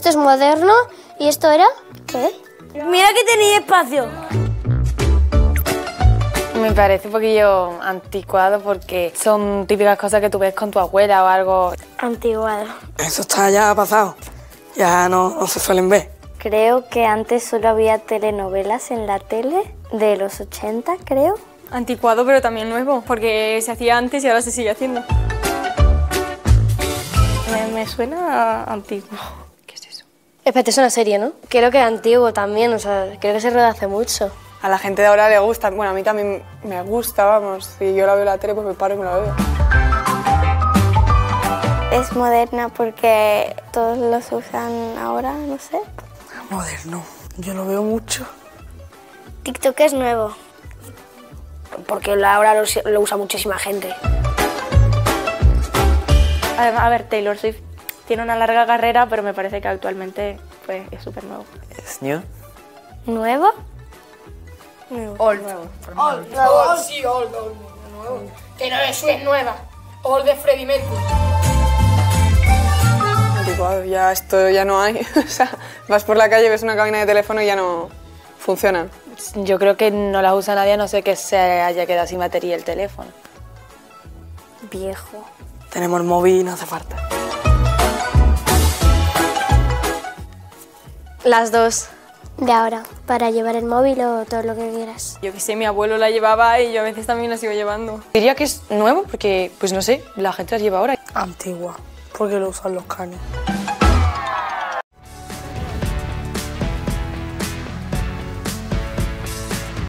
Esto es moderno. ¿Y esto era? ¿Qué? Mira que tenía espacio. Me parece un poquillo anticuado porque son típicas cosas que tú ves con tu abuela o algo. Anticuado. Eso está ya pasado. Ya no se suelen ver. Creo que antes solo había telenovelas en la tele de los 80, creo. Anticuado, pero también nuevo, porque se hacía antes y ahora se sigue haciendo. Me suena antiguo. ¿Qué es eso? Espérate, es una serie, ¿no? Creo que es antiguo también, o sea, creo que se rueda hace mucho. A la gente de ahora le gusta, bueno, a mí también me gusta, vamos. Si yo la veo en la tele, pues me paro y me la veo. Es moderna porque todos los usan ahora, no sé. Moderno, yo lo veo mucho. TikTok es nuevo. Porque ahora lo usa muchísima gente. A ver, Taylor Swift tiene una larga carrera, pero me parece que actualmente pues, es súper nuevo. ¿Es new? ¿Nuevo? Nuevo. Old. Nuevo. Old. Old. Sí, old. Nuevo. Taylor Swift nueva. Old de Freddie Mercury. Wow, ya esto ya no hay. O sea, vas por la calle, ves una cabina de teléfono y ya no funciona. Yo creo que no las usa nadie, a no ser que se haya quedado sin batería el teléfono. Viejo. Tenemos el móvil, no hace falta. Las dos. De ahora, para llevar el móvil o todo lo que quieras. Yo que sé, mi abuelo la llevaba y yo a veces también la sigo llevando. Diría que es nuevo porque, pues no sé, la gente la lleva ahora. Antigua, porque lo usan los canes.